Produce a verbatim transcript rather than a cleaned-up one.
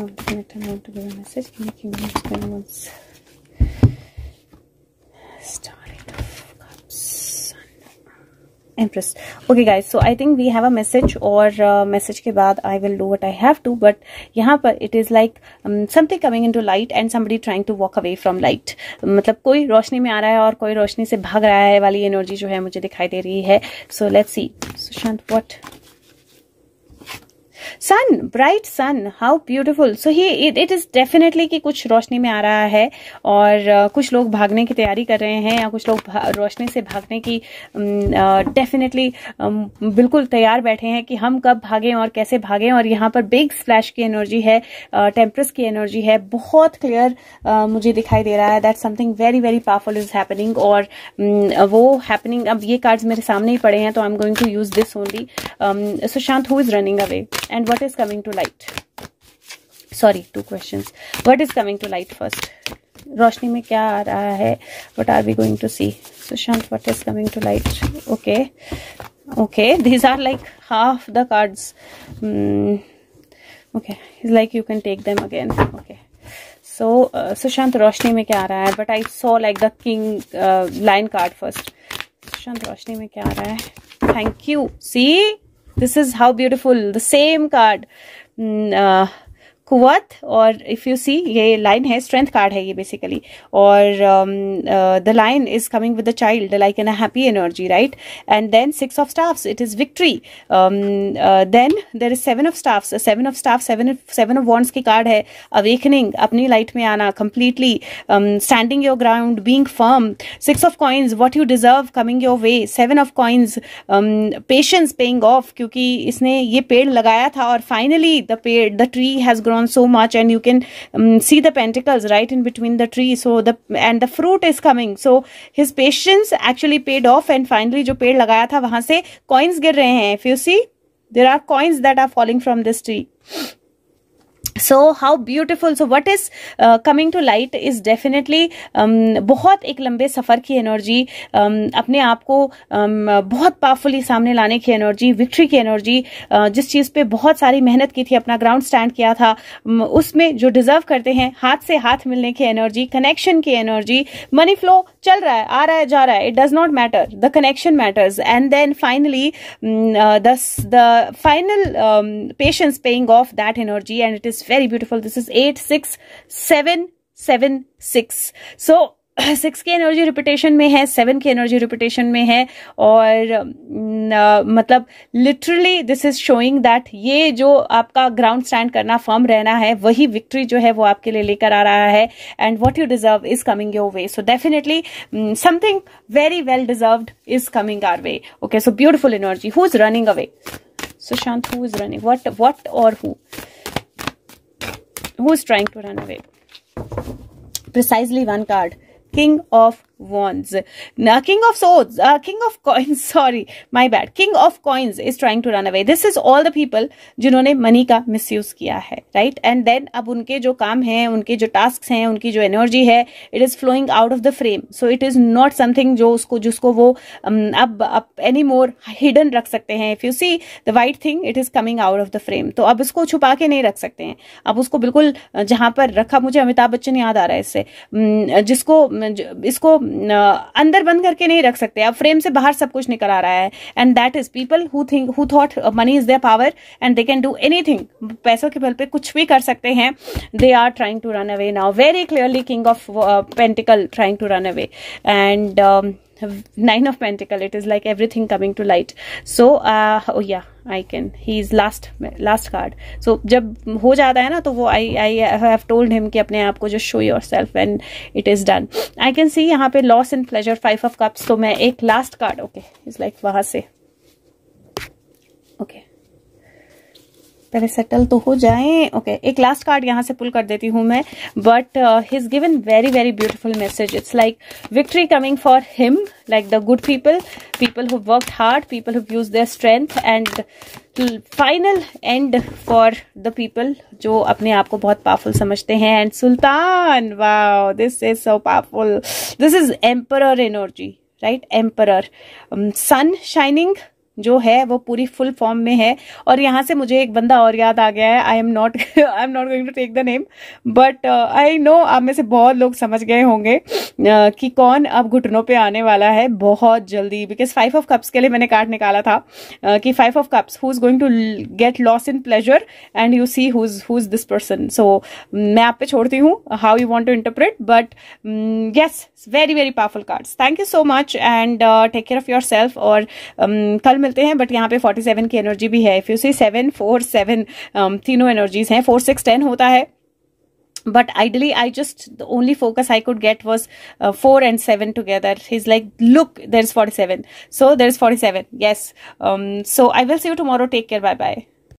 not yet I want to give a message. Can you give me a second once? Empress. Okay guys, so I think we have a message और uh, message के बाद I will do what I have to, but यहाँ पर it is like um, something coming into light and somebody trying to walk away from light. मतलब कोई रोशनी में आ रहा है और कोई रोशनी से भाग रहा है वाली एनर्जी जो है मुझे दिखाई दे रही है. So let's see. Sushant, what? Sun, bright sun, how beautiful. So ही इट इज डेफिनेटली कि कुछ रोशनी में आ रहा है और कुछ लोग भागने की तैयारी कर रहे हैं या कुछ लोग रोशनी से भागने की डेफिनेटली बिल्कुल तैयार बैठे हैं कि हम कब भागें और कैसे भागें. और यहाँ पर बिग स्प्लैश की एनर्जी है, टेम्परेस की एनर्जी है, बहुत क्लियर मुझे दिखाई दे रहा है that something very very powerful is happening. और वो हैपनिंग, अब ये कार्ड्स मेरे सामने ही पड़े हैं तो I am going to use this only. Sushant, who is running away and what is coming to light? Sorry, two questions. What is coming to light first? रोशनी में क्या आ रहा है? What are we going to see? Sushant, what is coming to light? Okay, okay. These are like half the cards. Mm. Okay, it's like you can take them again. Okay. So uh, Sushant, रोशनी में क्या आ रहा है? But I saw like the king uh, lion card first. Sushant, रोशनी में क्या आ रहा है? Thank you. See? This is how beautiful. The same card, कुवत. और if you see, ये लाइन है, strength card है ये basically. और um, uh, the lion is coming with the child, like in a happy energy, right? And then six of staffs, it is victory. Um, uh, then there is seven of staffs, seven of staffs, seven seven of wands की card है. Awakening, अपनी light में आना, completely um, standing your ground, being firm. Six of coins, what you deserve coming your way. Seven of coins, um, patience paying off, क्योंकि इसने ये पेड़ लगाया था और finally the पेड़, the tree has grown so much and you can um, see the pentacles right in between the tree. So the and the fruit is coming, so his patience actually paid off and finally जो पेड़ लगाया था वहां से coins गिर रहे हैं. If you see, there are coins that are falling from this tree. So how beautiful. So what is uh, coming to light is definitely um, बहुत एक लंबे सफ़र की एनर्जी, um, अपने आप को um, बहुत पावरफुली सामने लाने की एनर्जी, विक्ट्री की एनर्जी, uh, जिस चीज़ पे बहुत सारी मेहनत की थी, अपना ग्राउंड स्टैंड किया था, um, उसमें जो डिजर्व करते हैं, हाथ से हाथ मिलने की एनर्जी, कनेक्शन की एनर्जी, मनी फ्लो चल रहा है, आ रहा है, जा रहा है, it does not matter, the connection matters. And then finally the final patience paying off that energy and it is very beautiful. This is eight six seven seven six. So six की energy repetition में है, seven की energy repetition में है और न, मतलब literally this is showing that ये जो आपका ग्राउंड स्टैंड करना, फर्म रहना है, वही विक्ट्री जो है वो आपके लिए लेकर आ रहा है. And what you deserve is coming your way. So definitely something very well deserved is coming our way. Okay, so beautiful energy. Who is running away? Sushant, who is running? What what और who? Who is trying to run away? Precisely one card, King of Wands. Now, King of Swords, uh, King of Coins. Sorry, my bad. King of Coins is trying to run away. This is all the people जिन्होंने money का misuse किया है, right? And then अब उनके जो काम हैं, उनके जो tasks हैं, उनकी जो energy है, it is flowing out of the frame. So it is not something जो उसको जिसको वो um, अब अब any more hidden रख सकते हैं. If you see the white thing, it is coming out of the frame. तो अब उसको छुपा के नहीं रख सकते हैं. अब उसको बिल्कुल जहाँ पर रखा, मुझे अमिताभ बच्चन याद आ रहा है इससे, जिसको इसको अंदर बंद करके नहीं रख सकते, अब फ्रेम से बाहर सब कुछ निकल आ रहा है. And that is people who think who thought money is their power and they can do anything, पैसों के बल पे कुछ भी कर सकते हैं. They are trying to run away now. Very clearly king of pentacle trying to run away and nine of pentacle. It is like everything coming to light. So yeah I can. He is last last card. So जब हो जाता है ना तो वो I I have told him कि अपने आप को just show yourself and it is done. I can see यहाँ पे loss and pleasure, five of cups. तो मैं एक last card, okay, it's like वहाँ से, okay, पहले सेटल तो हो जाएं. ओके, okay, एक लास्ट कार्ड यहाँ से पुल कर देती हूँ मैं. But he is given very very beautiful message. It's like victory coming for him, like the good people, people who worked hard, people who use their strength, and final and for the people जो अपने आप को बहुत powerful समझते हैं. And Sultan, wow, this is so powerful. This is emperor energy, right? Emperor, sun shining, जो है वो पूरी फुल फॉर्म में है। और यहाँ से मुझे एक बंदा और याद आ गया है, I am not I am not going to take the name, but I know आप में से बहुत लोग समझ गए होंगे uh, कि कौन अब घुटनों पे आने वाला है बहुत जल्दी, बिकॉज फाइव ऑफ कप्स के लिए मैंने कार्ड निकाला था uh, कि five of cups who is going to get loss in pleasure and you see who is who is this person. सो मैं आप पे छोड़ती हूँ how you want to interpret, but yes very very powerful cards. Thank you so much and take care of yourself. और um, कल मिलते हैं, but यहाँ पे सैंतालीस की एनर्जी भी है। If you see seven four seven तीनों एनर्जीज हैं, फोर सिक्स टेन होता है, but ideally I just the only focus I could get was uh, four and seven together. He's like, look, there's forty-seven, so there's forty-seven. Yes, um so I will see you tomorrow. Take care, bye bye.